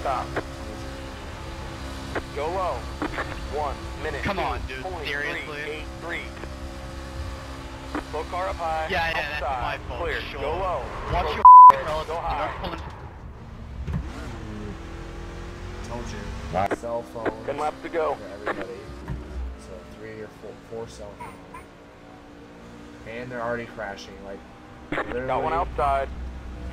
Stop. Go low. 1 minute. Come on, dude. Seriously. 8-3. Low car up high. Yeah, yeah, that's my fault. Clear. Sure. Go low. Watch go your head. Go high. Told you. My cell phone. 10 laps to go. For everybody. So 3 or 4 cell phones. And they're already crashing. Like. Got one outside.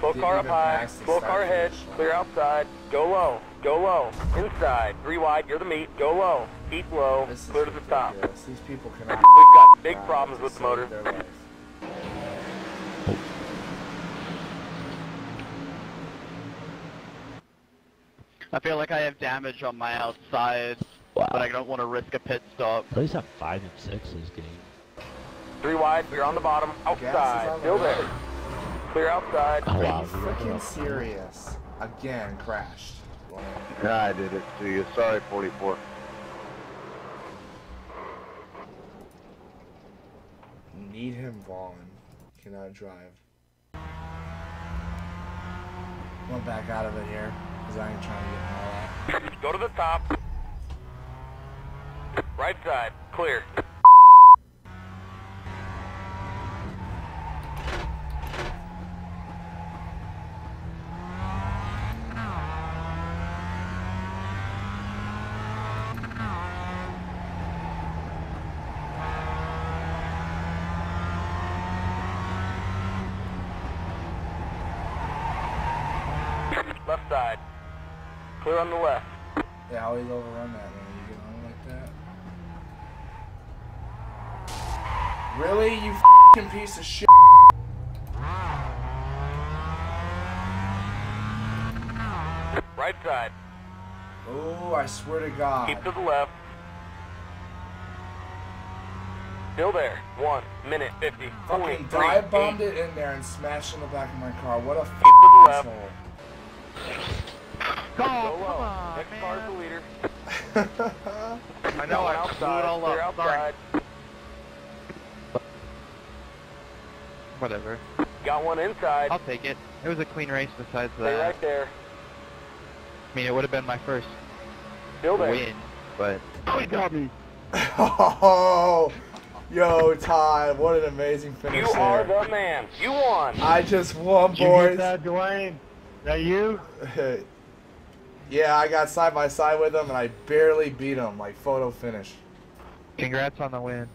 Slow car up high, slow car ahead, clear outside, go low, inside, 3 wide, you're the meat, go low, keep low, clear to the top. These people cannot. We've got big problems with the motor. I feel like I have damage on my outside, wow. But I don't want to risk a pit stop. At least I have 5 and 6 this game. 3 wide, you're on the bottom, outside, still there. Clear outside. Oh, wow. Are you freaking serious? Again, crashed. Yeah, I did it to you. Sorry, 44. Need him, Vaughn. Cannot drive. I'm gonna back out of it here, because I ain't trying to get all that. Go to the top. Right side. Clear. Left side. Clear on the left. Yeah, I always overrun that, man. You get home like that? Really? You f***ing piece of shit. Right side. Oh, I swear to God. Keep to the left. Still there. 1 minute 50. Fucking dive bombed it in there and smashed in the back of my car. What a f***ing asshole. Left. Go on, next car's the leader. I know I outside, blew it all up. Clear outside. Whatever. Got one inside. I'll take it. It was a clean race besides that. Stay right there. I mean, it would have been my first win, but... Oh, he got me! Oh! Yo, Ty, what an amazing finish there. You are the man. You won. I just won, boys. You that, Dwayne. That you? Yeah, I got side by side with him and I barely beat him, like photo finish. Congrats on the win.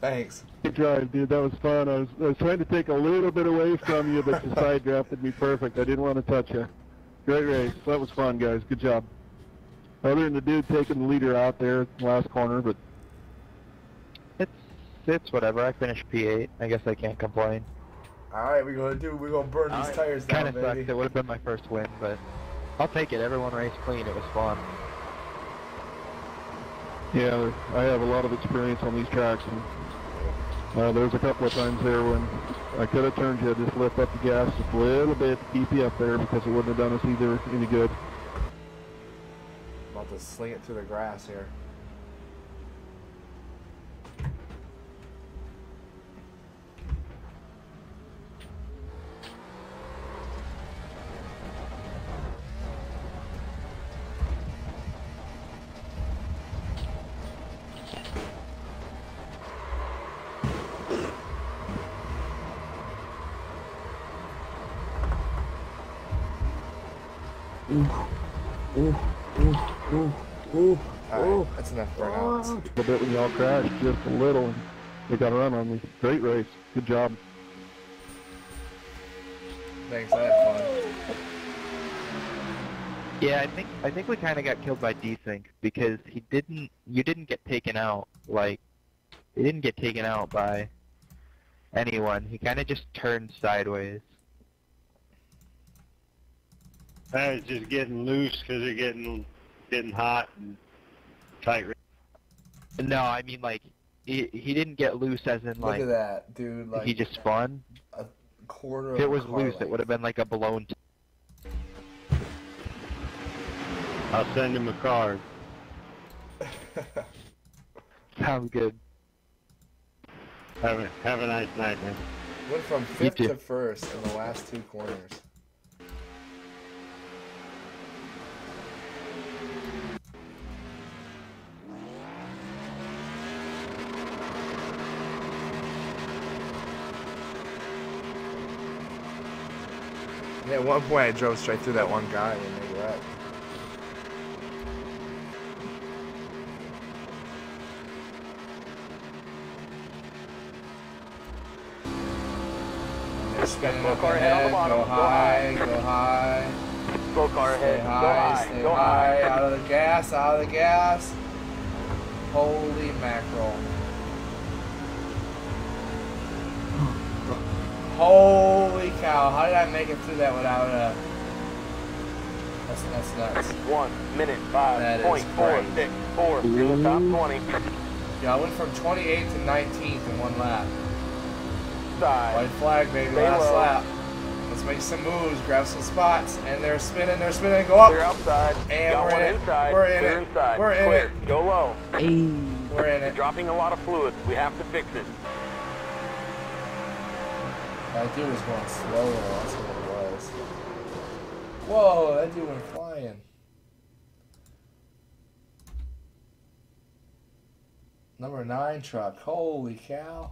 Thanks. Good drive, dude. That was fun. I was trying to take a little bit away from you, but you side drafted me perfect. I didn't want to touch you. Great race. That was fun, guys. Good job. Other than the dude taking the leader out there last corner, but it's whatever. I finished P8. I guess I can't complain. Alright, we're gonna burn all these tires down, baby. Kinda sucks, it would've been my first win, but I'll take it, everyone raced clean, it was fun. Yeah, I have a lot of experience on these tracks, and there was a couple of times there when I could've turned you, just lift up the gas just a little bit to keep you up there, because it wouldn't have done us either any good. About to sling it through the grass here. Alright, that's enough burnouts. A little bit when y'all crashed, just a little, and they got a run on me. Great race. Good job. Thanks, I had fun. Yeah, I think we kinda got killed by Desync because you didn't get taken out, like he didn't get taken out by anyone. He kinda just turned sideways. I was just getting loose because they're getting hot and tight. No, I mean like he didn't get loose as in like. Look at that, dude! Like he just spun. A quarter. If it was loose, it would have been like a balloon. I'll send him a card. Sounds good. Have a nice night, man. Went from 5th to 1st in the last 2 corners. At one point, I drove straight through that one guy when they were up. Go car ahead on the bottom. Go high, go high. Go car ahead. Go high, stay high. Out of the gas, out of the gas. Holy mackerel. Holy cow, how did I make it through that without a... That's nuts. 1 minute, 5.464 to the top 20. Yeah, I went from 28th to 19th in one lap. White flag, baby, last lap. Let's make some moves, grab some spots, and they're spinning, go up. We're outside. And we're in it. We're in it. We're in it. Go low. We're in it. Dropping a lot of fluid. We have to fix it. That dude was going slower. That's what it was. Whoa, that dude went flying. Number 9 truck. Holy cow.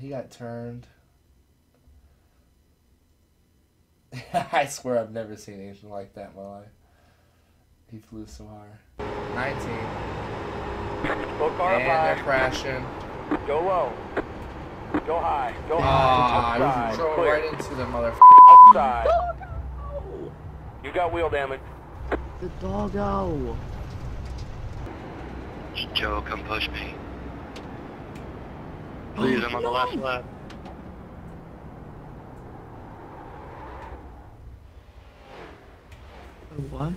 He got turned. I swear I've never seen anything like that in my life. He flew so hard. 19. And they're crashing. Go low. Go high. Go high. Ah, you drove right into the motherfucker. Outside. Doggo. You got wheel damage. The doggo. Joe, come push me. Please, I'm on the last lap. What?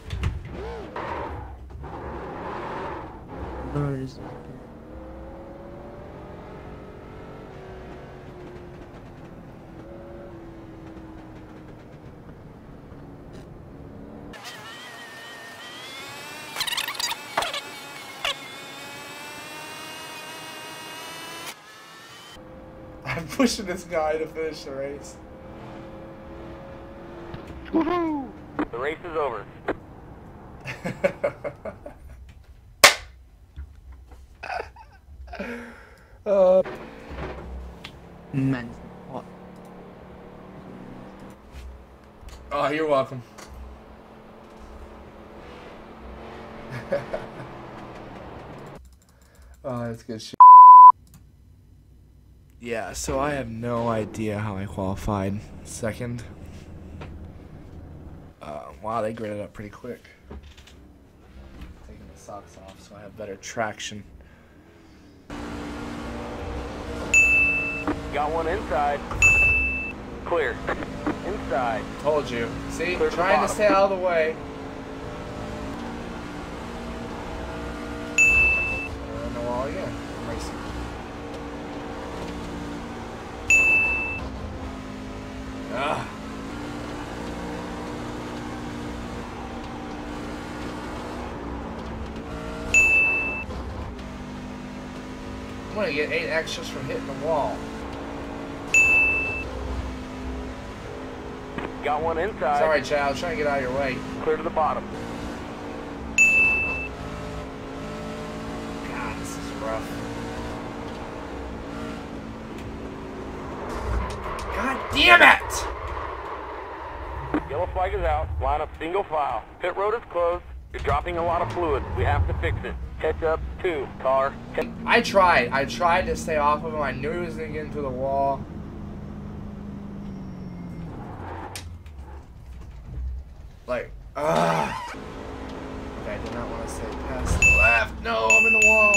There is. I'm pushing this guy to finish the race. Woohoo! The race is over. Man. What? Oh, you're welcome. Oh, that's good shit. Yeah, so I have no idea how I qualified second. Wow, they gridded up pretty quick. Taking the socks off so I have better traction. Got one inside. Clear. Inside. Told you. See, clear trying to stay out of the way. And the wall again. I'm racing. Ah. I'm gonna get 8 extras from hitting the wall. Got one inside. Sorry, child. Trying to get out of your way. Clear to the bottom. God, this is rough. God damn it! Yellow flag is out. Line up single file. Pit road is closed. You're dropping a lot of fluid. We have to fix it. Catch up to car. I tried to stay off of him. I knew he was gonna get into the wall. Like, okay, I did not want to say pass left. No, I'm in the wall.